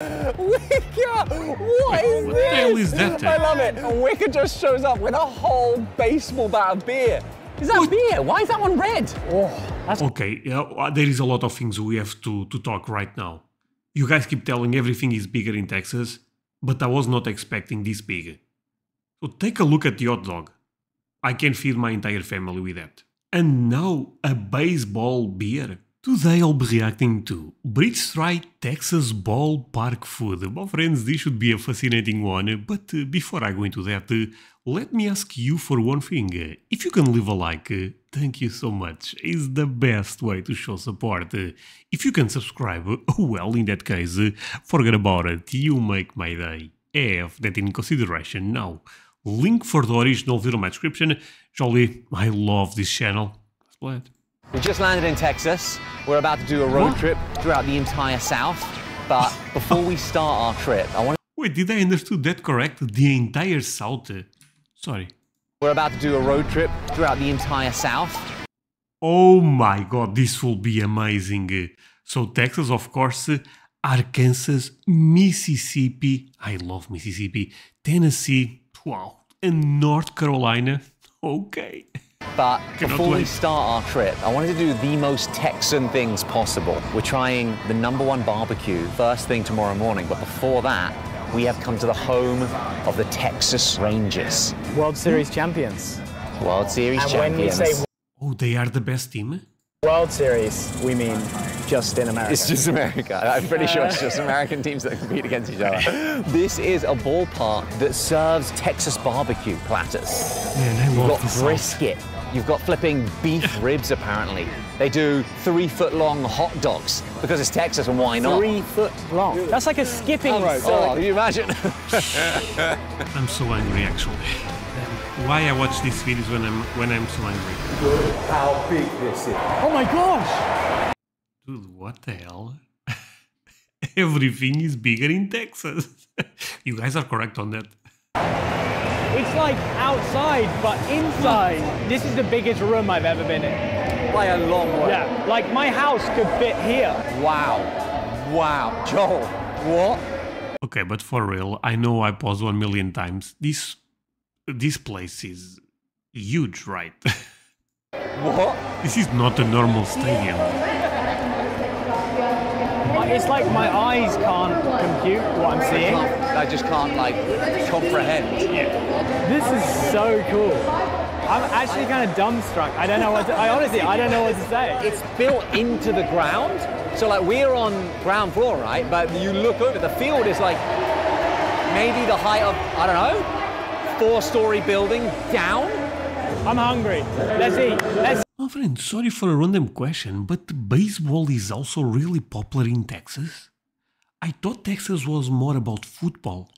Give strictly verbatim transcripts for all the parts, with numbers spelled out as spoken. Wicca! What is what this? Is I love it. Wicca just shows up with a whole baseball bat of beer. Is that what? Beer? Why is that one red? Oh, that's okay, uh, there is a lot of things we have to, to talk right now. You guys keep telling everything is bigger in Texas, but I was not expecting this big. So take a look at the hot dog. I can feed my entire family with that. And now a baseball beer. Today I'll be reacting to Bridge Strike Texas Ballpark Food. Well, friends, this should be a fascinating one, but uh, before I go into that, uh, let me ask you for one thing. Uh, if you can leave a like, uh, thank you so much. It's the best way to show support. Uh, if you can subscribe, uh, well, in that case, uh, forget about it. You make my day. Have that in consideration. Now, link for the original video in my description. Jolly, I love this channel. Let's play it. We just landed in Texas. We're about to do a road what? trip throughout the entire South. But before we start our trip, I want to... Wait, did I understood that correct? The entire South? Sorry. We're about to do a road trip throughout the entire South. Oh my God, this will be amazing. So Texas, of course, Arkansas, Mississippi, I love Mississippi, Tennessee, wow, and North Carolina, okay. But before we start our trip, I wanted to do the most Texan things possible. We're trying the number one barbecue first thing tomorrow morning. But before that, we have come to the home of the Texas Rangers. World Series champions. World Series and champions. When you say oh, they are the best team? World Series, we mean just in America. It's just America. I'm pretty sure it's just American teams that compete against each other. This is a ballpark that serves Texas barbecue platters. Man, You've got brisket. Sauce. You've got flipping beef ribs, apparently. They do three-foot-long hot dogs, because it's Texas, and why not? Three-foot long? That's like a skipping oh, rope. Oh, can you imagine? I'm so angry, actually. Why I watch these videos when I'm, when I'm so angry. Look how big this is. Oh, my gosh! Dude, what the hell? Everything is bigger in Texas. You guys are correct on that. It's like outside, but inside. This is the biggest room I've ever been in. By a long way. Yeah, like my house could fit here. Wow. Wow. Joel, what? Okay, but for real, I know I paused one million times. This, this place is huge, right? What? This is not a normal stadium. It's like my eyes can't compute what I'm seeing. I just can't, like, comprehend. Yeah. This is so cool. I'm actually kind of dumbstruck. I don't know what to, I honestly, I don't know what to say. It's built into the ground. So, like, we're on ground floor, right? But you look over, the field is, like, maybe the height of, I don't know, four-story building down. I'm hungry. Let's eat. Let's My oh, friend, sorry for a random question, but baseball is also really popular in Texas? I thought Texas was more about football.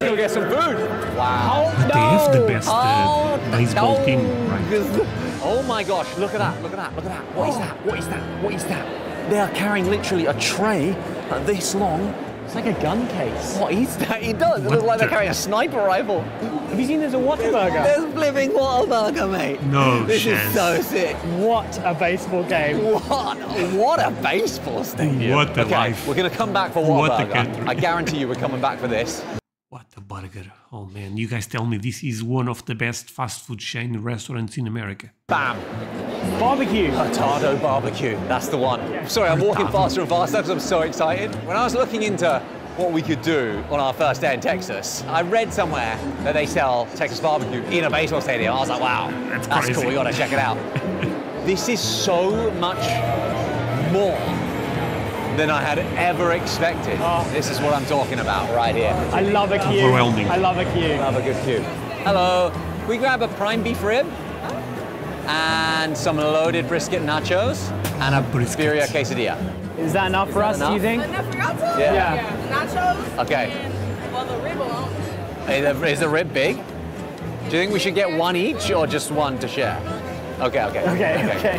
Go get some food! Wow! But oh, no. They have the best uh, oh, baseball no. team, right? Oh my gosh, look at that, look at that, look at that. What oh. is that? What is that? What is that? They are carrying literally a tray this long. It's like a gun case. What is that? It does. What it looks like they're carrying a sniper rifle. Have you seen there's a Whataburger? There's flipping Whataburger, mate. No This chance. Is so sick. What a baseball game. What? What a baseball stadium. What a okay, life. We're going to come back for Whataburger. I guarantee you we're coming back for this. Whataburger. Oh, man. You guys tell me this is one of the best fast food chain restaurants in America. Bam. Barbecue. Hurtado barbecue. That's the one. Yeah. Sorry, I'm Hurtado. walking faster and faster because I'm so excited. When I was looking into what we could do on our first day in Texas, I read somewhere that they sell Texas barbecue in a baseball stadium. I was like, wow, that's, that's cool. We gotta check it out. This is so much more than I had ever expected. Oh. This is what I'm talking about right here. I love a queue. Overwhelming. I love a queue. I love a good queue. Hello. Can we grab a prime beef rib? And some loaded brisket nachos and a birria quesadilla. Is that enough Is for that us, enough? do you think? Enough for us? Yeah. yeah. yeah. Nachos. Okay. And, well, the rib alone. Is, is the rib big? Do you think we should get one each or just one to share? Okay, okay. Okay, okay. okay. okay.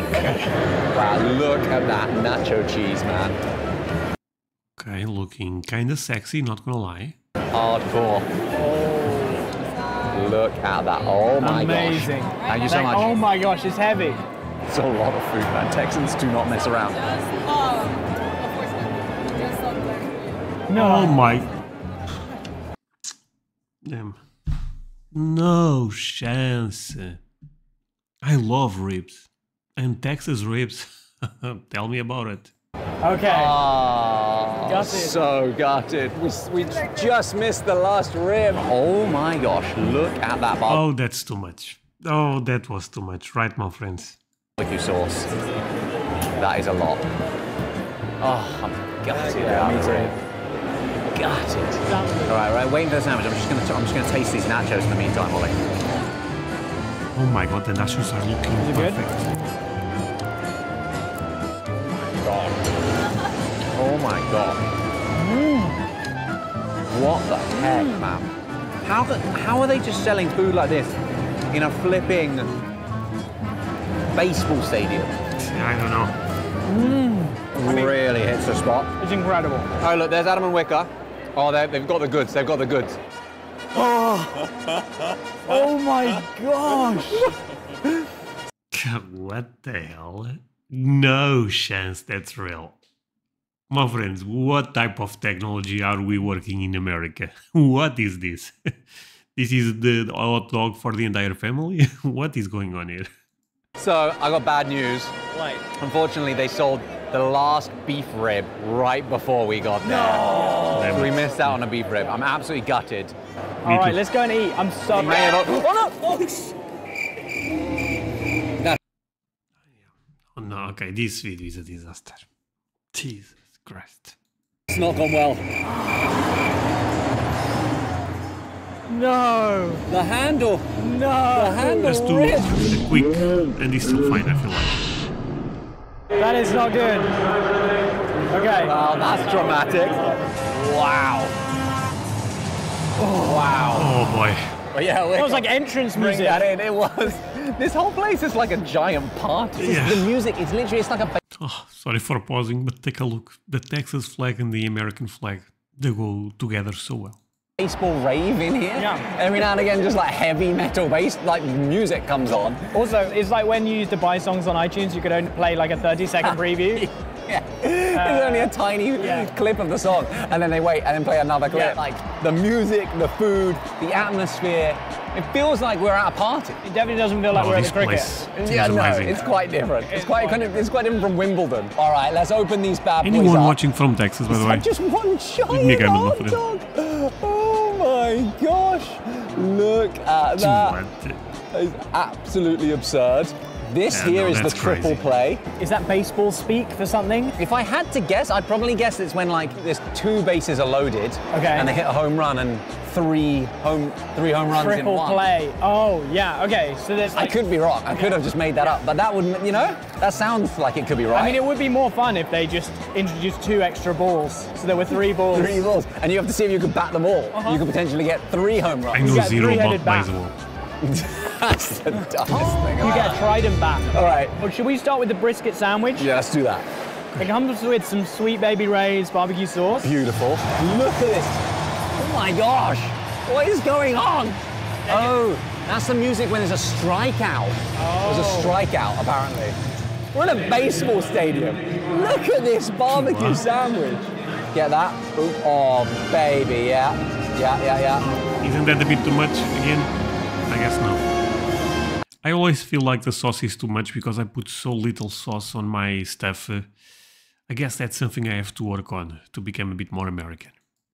Wow, look at that nacho cheese, man. Okay, looking kind of sexy, not gonna lie. Hardcore. Oh. Look at that. Oh my Amazing. gosh. Thank you so much. Oh my gosh, it's heavy. It's a lot of food, man. Texans do not mess around. Just, um, of course, just no. Oh my. Damn. No chance. I love ribs. And Texas ribs. Tell me about it. Okay. Oh, gutted. So gutted. We, we just missed the last rib. Oh my gosh, look at that bar. Oh, that's too much. Oh, that was too much. Right, my friends. Barbecue sauce. That is a lot. Oh, I'm gutted. Yeah, me too. Gutted. All right, right. Waiting for the sandwich. I'm just gonna, I'm just gonna taste these nachos in the meantime, Ollie. Oh my God, the nachos are looking is perfect. Good? Oh my God. Mm. What the heck, mm. man? How, the, how are they just selling food like this in a flipping baseball stadium? I don't know. Mm. Really I mean, hits the spot. It's incredible. Oh, look, there's Adam and Wicker. Oh, they've got the goods. They've got the goods. Oh, oh my gosh. What the hell? No chance that's real. My friends, what type of technology are we working in America? What is this? This is the hot dog for the entire family? What is going on here? So, I got bad news. Like, unfortunately, they sold the last beef rib right before we got there. No! So we missed out on a beef rib. I'm absolutely gutted. Me All right, too. Let's go and eat. I'm so mad. Oh, no! Oh, oh, no, okay, this video is a disaster. Jesus Christ. It's not gone well. No. The handle. No. The handle. That's too the quick and it's still fine, I feel like. That is not good. Okay. Wow, that's dramatic. Wow. Oh, wow. Oh, boy. But yeah, it was like entrance music. That in. It was. This whole place is like a giant party. Yeah. The music is literally, it's like a... Oh, sorry for pausing, but take a look. The Texas flag and the American flag, they go together so well. Baseball rave in here. Yeah. Every now and again, just like heavy metal bass, like music comes on. Also, it's like when you used to buy songs on iTunes, you could only play like a thirty second preview. Yeah, uh, there's only a tiny yeah. clip of the song, and then they wait and then play another clip. Yeah. Like the music, the food, the atmosphere. It feels like we're at a party. It definitely doesn't feel like oh, we're at a cricket. Yeah, no, amazing. It's quite different. It's, it's quite kind of, it's quite different from Wimbledon. All right, let's open these bad boys up. Anyone watching from Texas, by the way? Just one giant hot dog. Oh my gosh! Look at that. That is absolutely absurd. This yeah, here no, is the triple crazy. Play. Is that baseball speak for something? If I had to guess, I'd probably guess it's when like there's two bases are loaded, okay, and they hit a home run and three home three home runs triple in one. Triple play. Oh yeah. Okay. So there's. Like... I could be wrong. I could have just made that up, but that would, you know, that sounds like it could be right. I mean, it would be more fun if they just introduced two extra balls, so there were three balls. Three balls, and you have to see if you could bat them all. Uh-huh. You could potentially get three home runs. I know zero bat plays a ball. That's the dumbest thing. You get a trident bat. All right. Well, should we start with the brisket sandwich? Yeah, let's do that. It comes with some sweet baby Ray's barbecue sauce. Beautiful. Look at this. Oh my gosh. What is going on? Oh, that's the music when there's a strikeout. Oh. There's a strikeout, apparently. We're in a baseball stadium. Look at this barbecue what? sandwich. Get that? Ooh. Oh, baby, yeah. Yeah, yeah, yeah. Isn't that a bit too much again? I guess no. I always feel like the sauce is too much because I put so little sauce on my stuff. Uh, I guess that's something I have to work on to become a bit more American.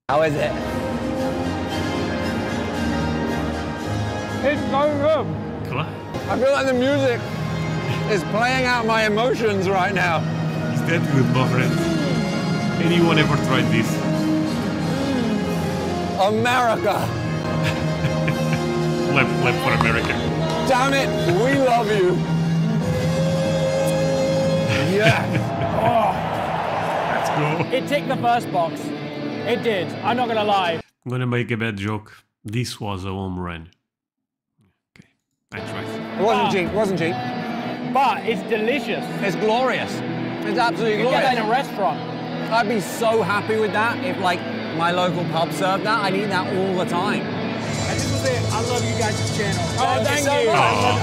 How is it? It's so good. Cool. I feel like the music is playing out my emotions right now. Is that good, my friend? Anyone ever tried this? America. Left, left for America. Damn it, we love you. Yeah. Oh. Let's go. It ticked the first box. It did. I'm not gonna lie. I'm gonna make a bad joke. This was a home run. Okay, I tried. It wasn't ah. cheap. It wasn't cheap. But it's delicious. It's glorious. It's absolutely you glorious. You get that in a restaurant. I'd be so happy with that if, like, my local pub served that. I'd eat that all the time. This was it. I love you guys' channel. Oh, thank, thank you. you. Oh. I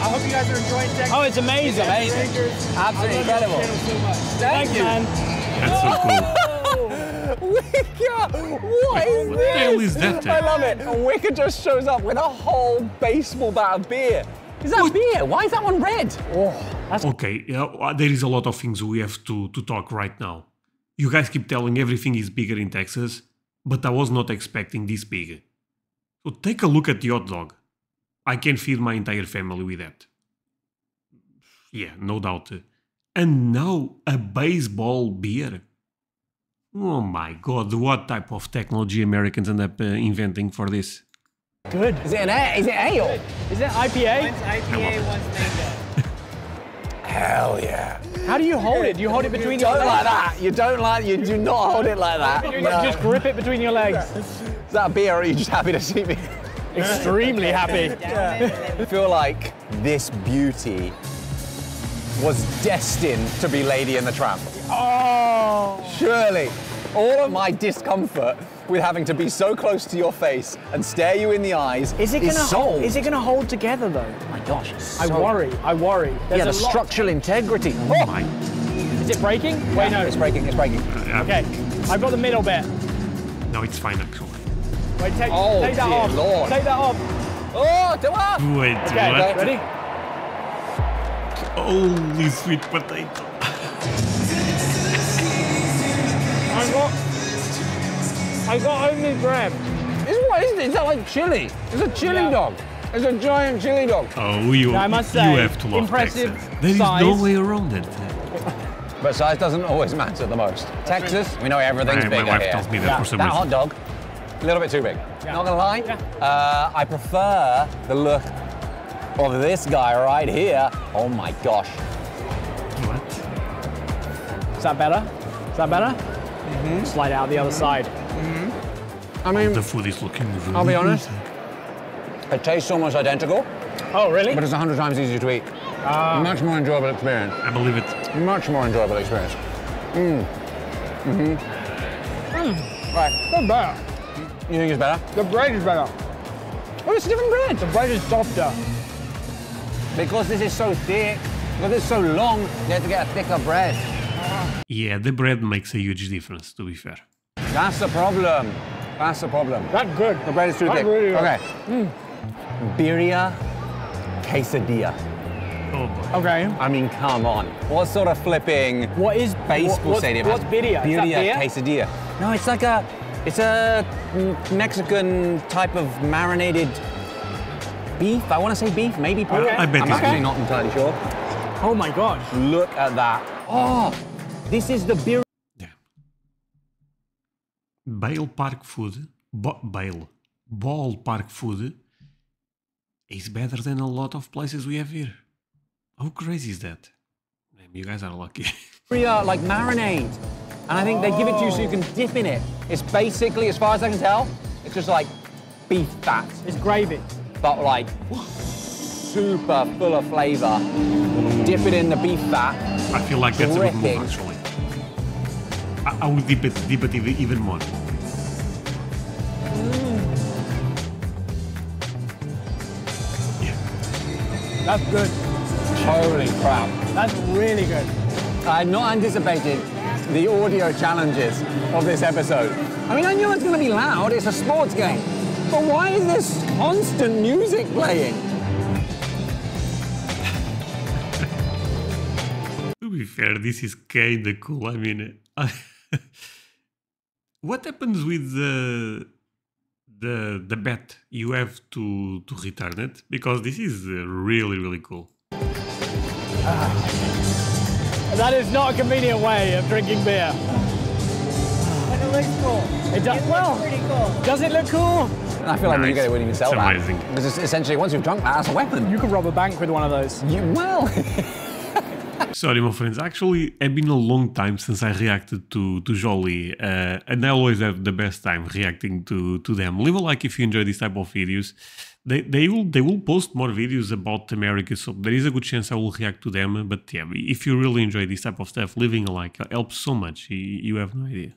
hope you guys are enjoying Texas. Oh, it's amazing. It's amazing. Absolutely incredible. So much. Thank, thank you. Man. That's so cool. Wicca! What is what this? The hell is that? I love it. Wicca just shows up with a whole baseball bat of beer. Is that what? Beer? Why is that one red? Oh, that's okay, uh, there is a lot of things we have to, to talk right now. You guys keep telling everything is bigger in Texas, but I was not expecting this big. So take a look at the hot dog. I can feed my entire family with that. Yeah, no doubt. And now a baseball beer. Oh my God, what type of technology Americans end up uh, inventing for this? Good. Is it an is it ale? Is it I P A? One's I P A, one's mango. Hell yeah. How do you hold it? Do you hold it between you your legs? Don't like that. You don't like, you do not hold it like that. You no. Just grip it between your legs. Is that a beer or are you just happy to see me? Extremely happy. Yeah. I feel like this beauty was destined to be Lady and the Tramp. Oh! Surely, all of my discomfort with having to be so close to your face and stare you in the eyes is, it is gonna solved. Hold, is it gonna hold together though? Oh my gosh, it's so I worry, I worry. There's yeah, the lot. Structural integrity. Oh my. Is it breaking? Yeah. Wait, no. It's breaking, it's breaking. Uh, yeah. Okay, I've got the middle bit. No, it's fine, actually. Wait, take, oh, take that off. Lord. Take that off. Oh, do off. Wait, okay, what? Ready? Holy sweet potato. I got... I got only bread. It's, what is it? Is that like chili? It's a chili yeah. dog. It's a giant chili dog. Oh, you, now, I must say, you have to love impressive Texas. There size. Is no way around it. But size doesn't always matter the most. That's Texas, true. We know everything's I, bigger my wife here. Tells me that yeah. for some that reason. That hot dog, a little bit too big. Yeah. Not gonna lie, yeah. uh, I prefer the look of this guy right here. Oh my gosh. What? Is that better? Is that better? Mm-hmm. Slide out the other side. Mm-hmm. I mean, the food is looking really I'll be honest, amazing. It tastes almost identical. Oh, really? But it's a hundred times easier to eat. Uh, Much more enjoyable experience. I believe it. Much more enjoyable experience. Mm. Mm-hmm. Mm. Right. They're better. You think it's better? The bread is better. Oh, it's a different bread. The bread is softer. Because this is so thick, because it's so long, you have to get a thicker bread. Yeah, the bread makes a huge difference, to be fair. That's the problem. That's the problem. That's good. The bread is too thick. Really okay. Mm. Birria quesadilla. Oh boy. Okay. I mean, come on. What sort of flipping what is, baseball what, stadium? What's birria? Birria quesadilla. No, it's like a, it's a Mexican type of marinated beef. I want to say beef, maybe. Okay. I bet I'm actually okay. not entirely sure. Oh my gosh. Look at that. Oh. This is the beer. Yeah. Ballpark food, ball, ballpark food is better than a lot of places we have here. How crazy is that? Man, you guys are lucky. Birria, like marinade, and I think oh. they give it to you so you can dip in it. It's basically, as far as I can tell, it's just like beef fat. It's gravy, but like super full of flavor. Dip it in the beef fat. I feel like that's terrific. A bit more actually. I would dip it, dip it even more. Mm. Yeah. That's good. Holy crap. That's really good. I had not anticipated the audio challenges of this episode. I mean, I knew it's going to be loud. It's a sports game. But why is this constant music playing? To be fair, this is kinda cool. I mean, what happens with the the the bat? You have to to return it because this is really really cool. Ah. That is not a convenient way of drinking beer. But it looks cool. It does. It well, looks pretty cool. Does it look cool? I feel like nice. You guys wouldn't even sell it's that. Amazing. Because it's essentially, once you've drunk that, that's a weapon. You could rob a bank with one of those. You well. Sorry, my friends, actually, it's been a long time since I reacted to, to Jolly, uh, and I always have the best time reacting to, to them. Leave a like if you enjoy this type of videos. They, they, will, they will post more videos about America, so there is a good chance I will react to them, but yeah, if you really enjoy this type of stuff, leaving a like helps so much, you, you have no idea.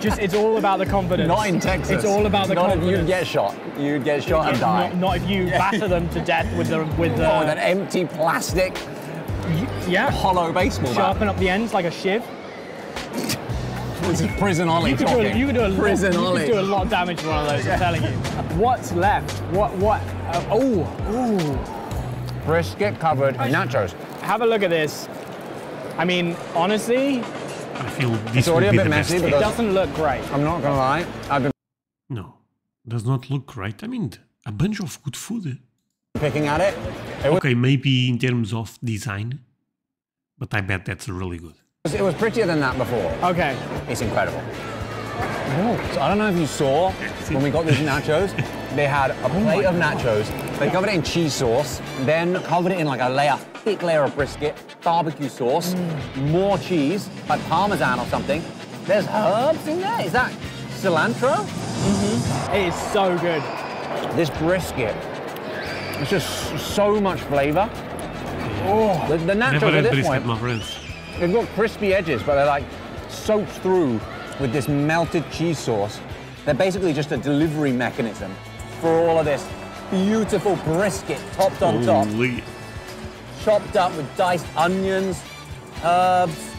Just, it's all about the confidence. Not in Texas. It's all about the not confidence. Not if you get shot. You'd get shot and die. Not, not if you batter them to death with the... With the... Oh, with an empty plastic... Yeah. Hollow baseball bat. Sharpen up the ends like a shiv. This is prison ollie you talking. A, you could do a prison lot, ollie. You could do a lot of damage to one of those, I'm telling you. What's left? What, what? Uh, oh, ooh. Brisket covered in nachos. Have a look at this. I mean, honestly, I feel this it's already a bit messy, but it doesn't look great. I'm not gonna lie. I've been no, does not look right. I mean, a bunch of good food. Picking at it. it okay, maybe in terms of design, but I bet that's really good. It was prettier than that before. Okay, it's incredible. Oh, so I don't know if you saw when we got these nachos. They had a plate oh of nachos. God. They covered it in cheese sauce, then covered it in like a layer, thick layer of brisket, barbecue sauce, mm. more cheese, like parmesan or something. There's herbs in there. Is that cilantro? Mm-hmm. It is so good. This brisket, it's just so much flavor. Oh, the, the nachos Never at this point, my friends. They've got crispy edges, but they're like soaked through with this melted cheese sauce. They're basically just a delivery mechanism for all of this beautiful brisket topped on top. Holy. Chopped up with diced onions, herbs.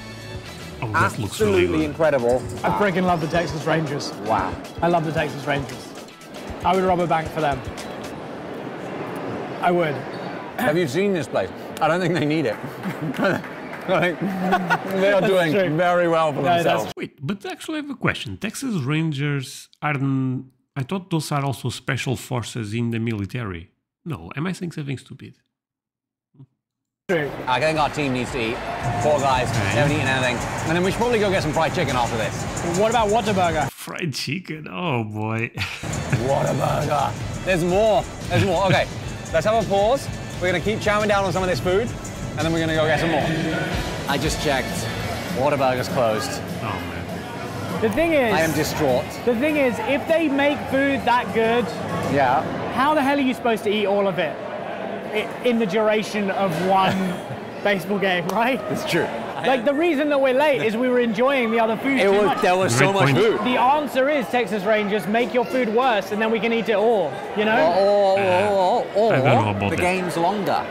Oh, that looks really good. Incredible. I freaking love the Texas Rangers. Wow. I love the Texas Rangers. I would rob a bank for them. I would. Have you seen this place? I don't think they need it. Like, they are doing true. very well for yeah, themselves. Wait, but actually I have a question. Texas Rangers are... I thought those are also special forces in the military. No, am I saying something stupid? True. I think our team needs to eat. Four guys, they haven't eaten anything. And then we should probably go get some fried chicken after this. What about Whataburger? Fried chicken? Oh, boy. Whataburger. There's more. There's more. Okay, let's have a pause. We're going to keep chowing down on some of this food. And then we're gonna go get some more. I just checked. Whataburger's closed. Oh man. The thing is, I am distraught. The thing is, if they make food that good, yeah, how the hell are you supposed to eat all of it in the duration of one baseball game, right? It's true. Like the reason that we're late is we were enjoying the other food. It too was, much. There was so much food. The answer is Texas Rangers make your food worse, and then we can eat it all. You know? Or, or, or, or, or, or the that. game's longer.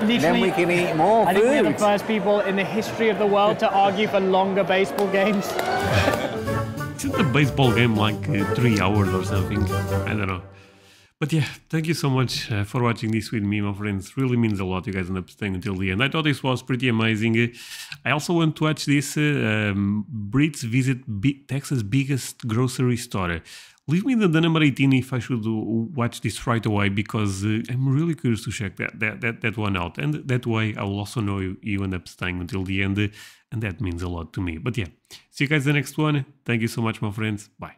Literally, then we can eat more I food. I think we're the first people in the history of the world to argue for longer baseball games. Isn't the baseball game like uh, three hours or something? I don't know. But yeah, thank you so much uh, for watching this with me, my friends. Really means a lot. You guys end up staying until the end. I thought this was pretty amazing. Uh, I also want to watch this. Uh, um, Brits visit B Texas' biggest grocery store. Leave me the, the number eighteen if I should watch this right away, because uh, I'm really curious to check that, that that that one out. And that way I will also know you, you end up staying until the end, uh, and that means a lot to me. But yeah, see you guys in the next one. Thank you so much, my friends. Bye.